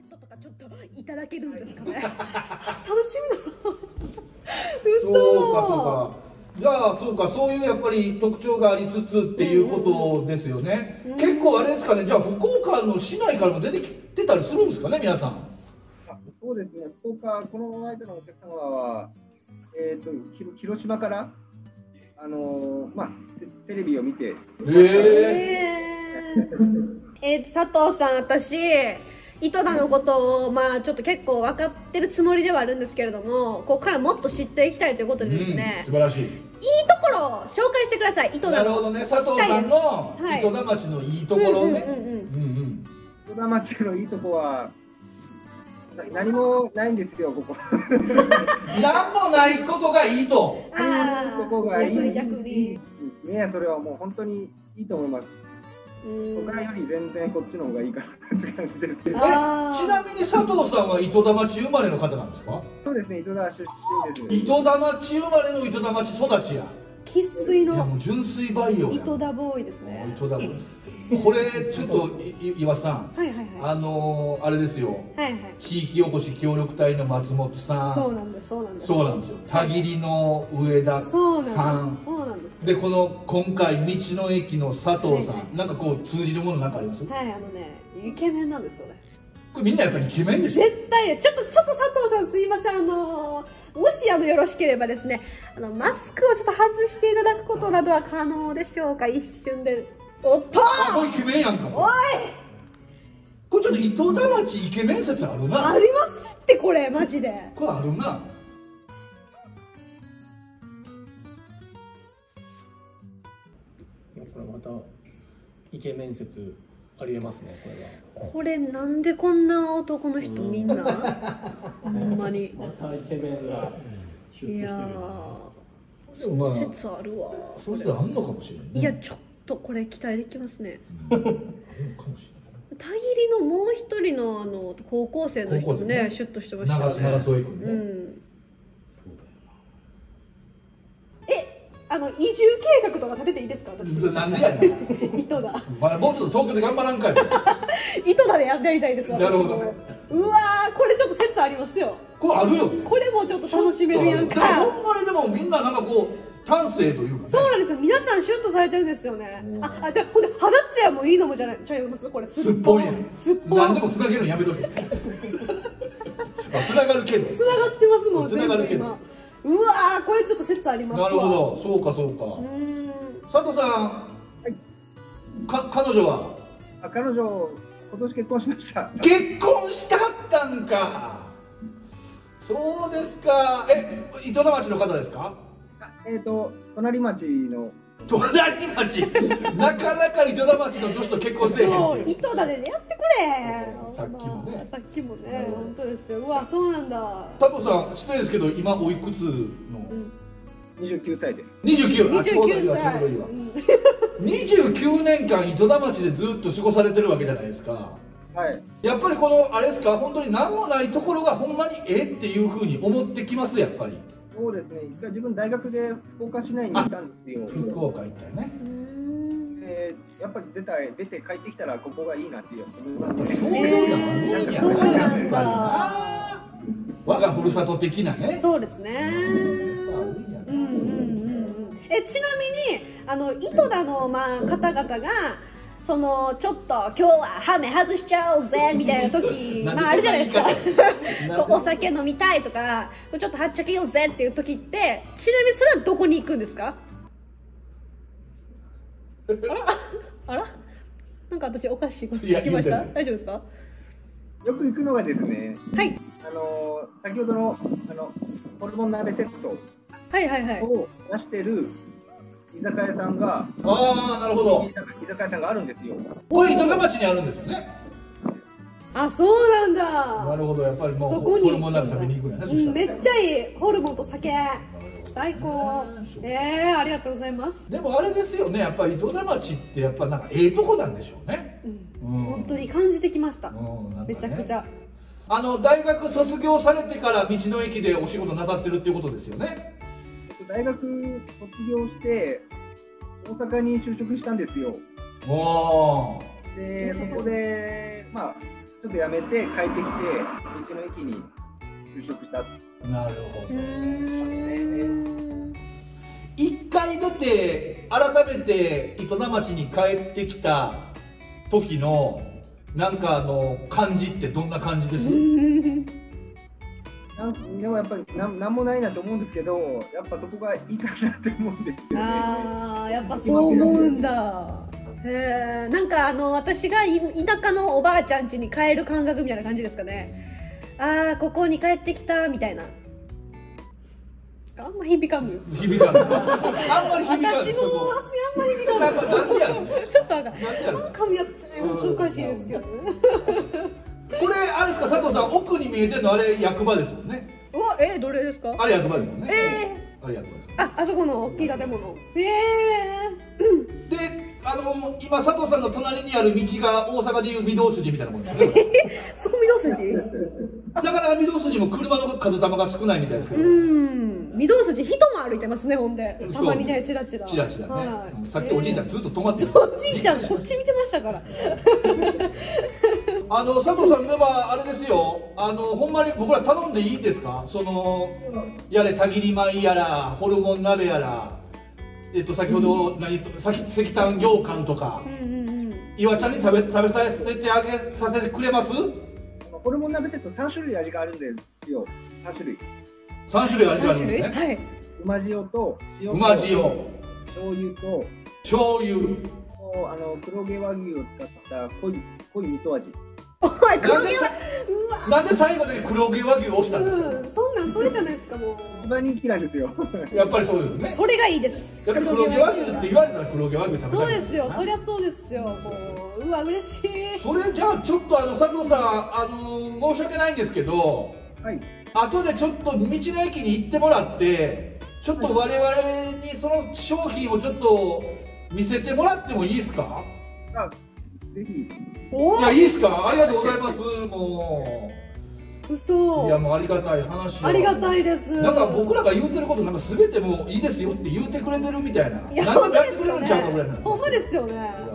セットとかちょっといただけるんですかね。楽しみだな。そうかそうか。じゃあそうか、そういうやっぱり特徴がありつつっていうことですよね。結構あれですかね、じゃあ福岡の市内からも出てきてたりするんですかね、皆さん。そうですね、福岡、この間のお客様は、広島から、テレビを見て。佐藤さん、私、井戸田のことを、ちょっと結構分かってるつもりではあるんですけれども、ここからもっと知っていきたいということでですね、素晴らしいいいところを紹介してください、井戸田の。なるほどね、佐藤さんの井戸田町のいいところね。井戸田町のいいとこは何もないんですよ、ここ。何もないことがいいと。逆にそれはもう本当にいいと思います。他より全然こっちの方がいいかなって感じです。ちなみに佐藤さんは井戸田町生まれの方なんですか？そうですね、井戸田出身です。井戸田町生まれの井戸田町育ちや。生粋の純粋培養。井戸田ボーイですね。井戸田ボーイ。これちょっと岩さん、あれですよ。地域おこし協力隊の松本さん。そうなんです、そうなんです。そうなんですよ。たぎりの上田さん。でこの今回道の駅の佐藤さん、なんかこう通じるものなんかあります？はい、イケメンなんですよね。これみんなやっぱりイケメンでしょ。絶対ちょっと佐藤さんすいません、もしよろしければですね、マスクをちょっと外していただくことなどは可能でしょうか。一瞬で。おっと。おいイケメンやんか。おい。これちょっと伊藤田町イケメン説あるな。ありますってこれマジで。これあるな。またイケメン説ありえますね、これは。これなんでこんな男の人みんなほんまにまたイケメンがシュッとしてる。いや説あるわ。そう説あんのかもしれないね。いやちょっとこれ期待できますね。あるのかもしれない。たぎりのもう一人の高校生の人ね、シュッとしてましたね。長添君ね。うん。移住計画とか立てていいですか、私。なんでやねん。糸だ。もうちょっと東京で頑張らんかい。糸だでやりたいです。なるほどね。うわー、これちょっと説ありますよ。これあるよ。これもちょっと楽しめるやんか。ほんまにでもみんななんかこう端正というか。そうなんですよ。皆さんシュッとされてるんですよね。あ、でこれ肌ツヤもいいのもじゃない。ちゃいます？これ。すっぽんやん。すっぽん。なんでもつなげるのやめとけ。つながるけど。つながってますもん。つながるけど。うわー、これちょっと説ありますわ。なるほど、そうかそうか。佐藤さん、はい、彼女は？あ、彼女今年結婚しました。結婚したったんか。そうですか。井戸田町の方ですか？隣町の。隣町。なかなか井戸田町の女子と結婚せえへん。そう、井戸田でやってくれ。さっきもね。さっきもね、本当ですよ。うわ、そうなんだ。佐藤さん、失礼ですけど、今おいくつの？29歳です。29。29歳。29年間井戸田町でずっと過ごされてるわけじゃないですか。はい。やっぱりこのあれですか、本当に何もないところがほんまにっていうふうに思ってきますやっぱり。そうですね、一回自分大学で福岡市内にいたんですよ。福岡行ったよね。やっぱり出て帰ってきたらここがいいなっていう。そうなんだ。我がふるさと的なね。そうですね。ちなみに井戸田の方々がちょっと今日はハメ外しちゃおうぜみたいな時あるじゃないですか。お酒飲みたいとかちょっとはっちゃけようぜっていう時って、ちなみにそれはどこに行くんですか？あらなんか私おかしいこと聞きました。大丈夫ですか？よく行くのがですね、はい、先ほどのホルモン鍋セットを出してる居酒屋さんが、ああなるほど、居酒屋さんがあるんですよ。これ井戸田町にあるんですよね。あ、そうなんだ。なるほど、やっぱりもうホルモン鍋食べに行くんやね。めっちゃいい、ホルモンと酒最高。ありがとうございます。でもあれですよね、やっぱり井戸田町ってやっぱなんかとこなんでしょうね。本当に感じてきました。めちゃくちゃ大学卒業されてから道の駅でお仕事なさってるっていうことですよね。大学卒業して大阪に就職したんですよ。でそこでちょっとやめて帰ってきてうちの駅に就職した。なるほど。一回出て改めて糸田町に帰ってきた時のなんか感じってどんな感じです？でもやっぱり何もないなと思うんですけど、やっぱそこがいいかなって思うんですよね。ああ、やっぱそう思うんだ。なんか私が田舎のおばあちゃん家に帰る感覚みたいな感じですかね。ああ、ここに帰ってきたみたいな。あんま響かんのよ。響かんの。あんまり響かんの。私の発言あんま響かんの。やっぱなんでやろ。ちょっとなんか噛み合ってないのがおかしいですけどね。これあれですか、佐藤さん、奥に見えてるのあれ役場ですもんね。わ、どれですか？あれ役場ですもんね。あれ役場です。あそこの大きい建物。で。今佐藤さんの隣にある道が大阪でいう御堂筋みたいなもんですね。そこ御堂筋？なかなか御堂筋も車の数玉が少ないみたいですけど。御堂筋人も歩いてますね、ほんで。たまにね、チラチラ。チラチラね。さっきおじいちゃんずっと止まってる。おじいちゃんこっち見てましたから。佐藤さんではあれですよ。ほんまに僕ら頼んでいいですか？やれたぎり米やらホルモン鍋やら。先ほど石炭羊羹とか岩ちゃんに食べさせてあげさせてくれます？ホルモン鍋セット3種類味があるんですよ。3種類味があるんですね。はい。うま塩と塩と醤油と黒毛和牛を使った濃い味噌味。お前黒毛和なんで最後で黒毛和牛を押したんですか？そんなんそれじゃないですか、もう一番人気なんですよ。やっぱりそうですね。それがいいです。黒毛和牛って言われたら黒毛和牛食べたい。そうですよ、そりゃそうですよ。もうわ嬉しい。それじゃあちょっと佐藤さん申し訳ないんですけど、はい、後でちょっと道の駅に行ってもらってちょっと我々にその商品をちょっと見せてもらってもいいですか？ぜひ。いや、いいですか。ありがとうございます。もう。嘘。いや、もうありがたい話。ありがたいです。なんか僕らが言うてることなんかすべてもういいですよって言うてくれてるみたいな。いや、本当ですよね。ほんまですよね。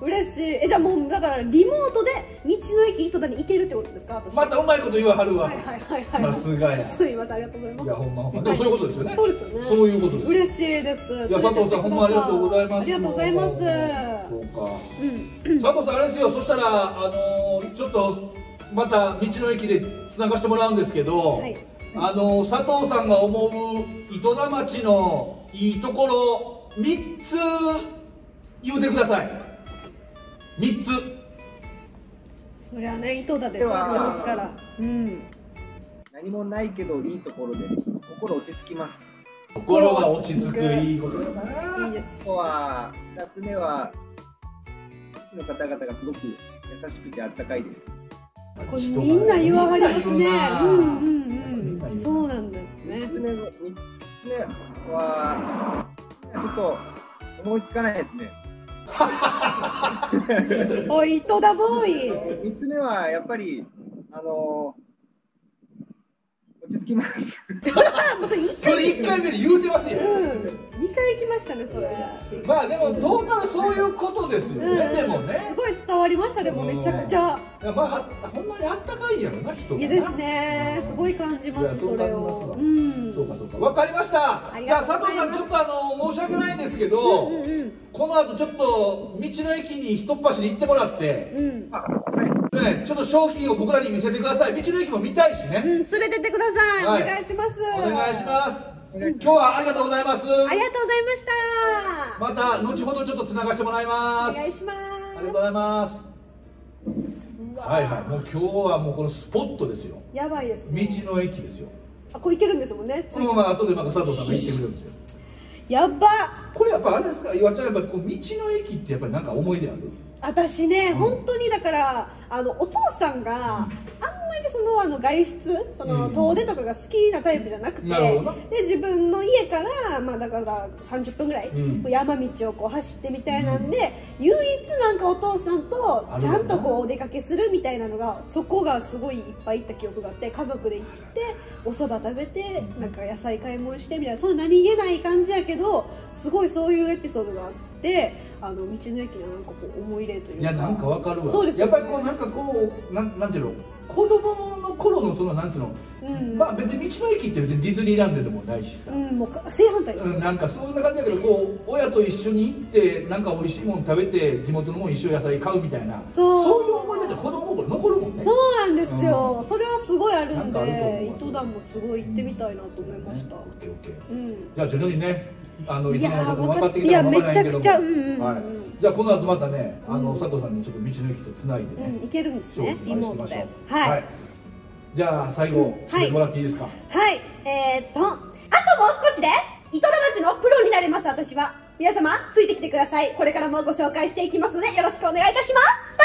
嬉しい。じゃあもうだからリモートで道の駅糸田に行けるってことですか？またうまいこと言わはるわ。さすがや。すいません、ありがとうございます。いや、ほんまほんま。でもそういうことですよね。そうですよね。そういうことです。嬉しいです。いや、佐藤さん、ほんまありがとうございます。ありがとうございます。そうか。佐藤さんあれですよ。そしたらちょっとまた道の駅でつながしてもらうんですけど、佐藤さんが思う糸田町のいいところ3つ言うてください。3つ。そりゃね、糸田で育てますから。何もないけどいいところで心落ち着きます。心は落ち着く、いいことだな。いいです。あとは2つ目は地域の方々がすごく優しくてあったかいです。これみんな言わはりますね。そうなんですね。3つ目はちょっと思いつかないですね。おい、糸田ボーイ。3つ目はやっぱり落ち着きます。それ1回目で言うてますよ。2回行きましたね、それ。まあでもどうなるそういうことですよね。でもね。すごい伝わりました。でもめちゃくちゃ。まあほんまにあったかいやろな、人。いいですね。すごい感じます、それを。そうかそうか。わかりました。じゃあ佐藤さん、ちょっと申し訳ないんですけど、この後ちょっと道の駅にひとっ走り行ってもらって。ちょっと商品を僕らに見せてください。道の駅も見たいしね。連れてってください。お願いします。お願いします。今日はありがとうございます。ありがとうございました。また後ほどちょっとつながしてもらいます。お願いします。ありがとうございます。はいはい、もう今日はもうこのスポットですよ。やばいですね。道の駅ですよ。あ、こう行けるんですもんね。まあ後でまた佐藤さんが行ってくれるんですよ。やば。これやっぱあれですか、岩ちゃん、やっぱこう道の駅ってやっぱりなんか思い出ある？私ね、本当にだからお父さんがあんまけその外出その遠出とかが好きなタイプじゃなくて、で自分の家からまあだから30分ぐらい山道をこう走ってみたいなんで、唯一なんかお父さんとちゃんとこうお出かけするみたいなのが、そこがすごいいっぱい行った記憶があって、家族で行っておそば食べてなんか野菜買い物してみたいな、その何気ない感じやけどすごいそういうエピソードがあって、道の駅のなんかこう思い入れというか、いやなんかわかるわ。そうですよね。やっぱりこうなんかこうなんていうの、子供の頃のそのなんていうの、まあ別に道の駅って別にディズニーランドでもないしさ、もう正反対です。なんかそんな感じだけど、こう親と一緒に行ってなんか美味しいもの食べて地元のもん一緒野菜買うみたいな、そういう思い出って子供の頃残るもんね。そうなんですよ。それはすごいあるんで、糸田もすごい行ってみたいなと思いました。じゃあ徐々にね。いつものこと分かってきたら分からないけども、じゃあこの後またね、佐藤さんにちょっと道の駅とつないでね、いけるんですね、リモートで。はい、じゃあ最後締めてもらっていいですか。はい、あともう少しで糸田町のプロになれます。私は皆様ついてきてください。これからもご紹介していきますのでよろしくお願いいたします。